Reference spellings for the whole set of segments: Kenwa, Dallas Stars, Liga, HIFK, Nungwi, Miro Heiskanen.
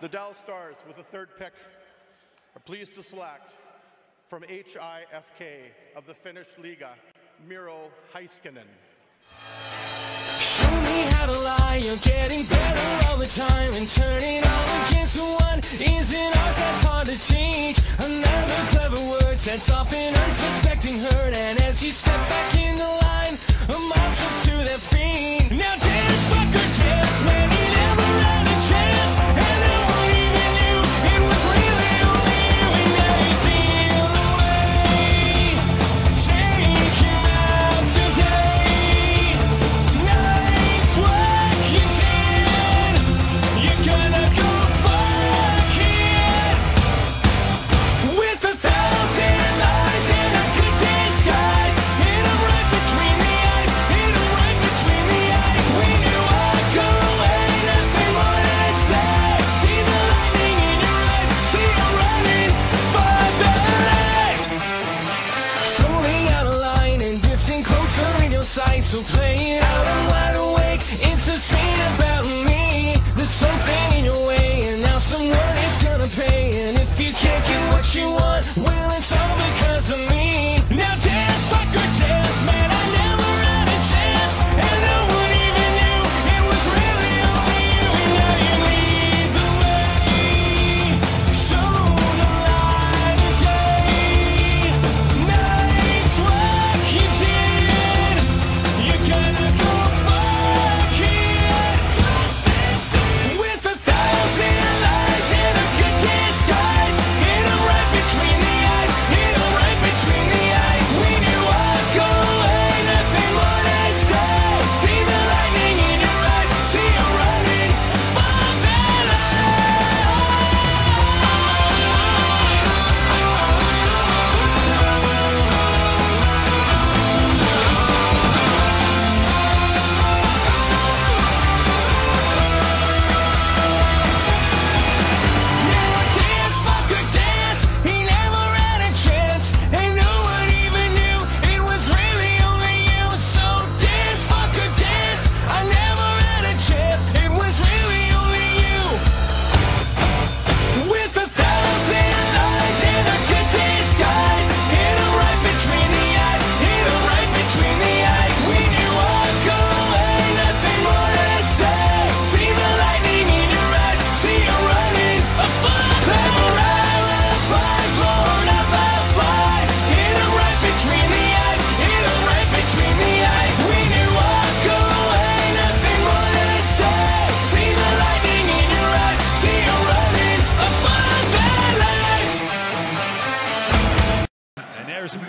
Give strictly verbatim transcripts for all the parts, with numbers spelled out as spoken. The Dallas Stars, with the third pick, are pleased to select from H I F K of the Finnish Liga, Miro Heiskanen. Show me how to lie, you're getting better all the time, and turning all against one is an art that's hard to teach. Another clever word sets off an unsuspecting herd, and as you step back in the line, a mob jumps to their feet. Now dance, fucker, dance, man. So play it out, I'm wide awake. It's a scene about me. There's something in your way, and now someone is gonna pay. And if you can't get what you want, well, it's all because of me. Now dance, fucker, dance, man. I never had a chance, and no one even knew it was really only you. And now you lead the way. Show the light of day. Nice work you did.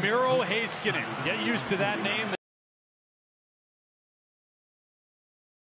Miro Heiskanen. Get used to that name.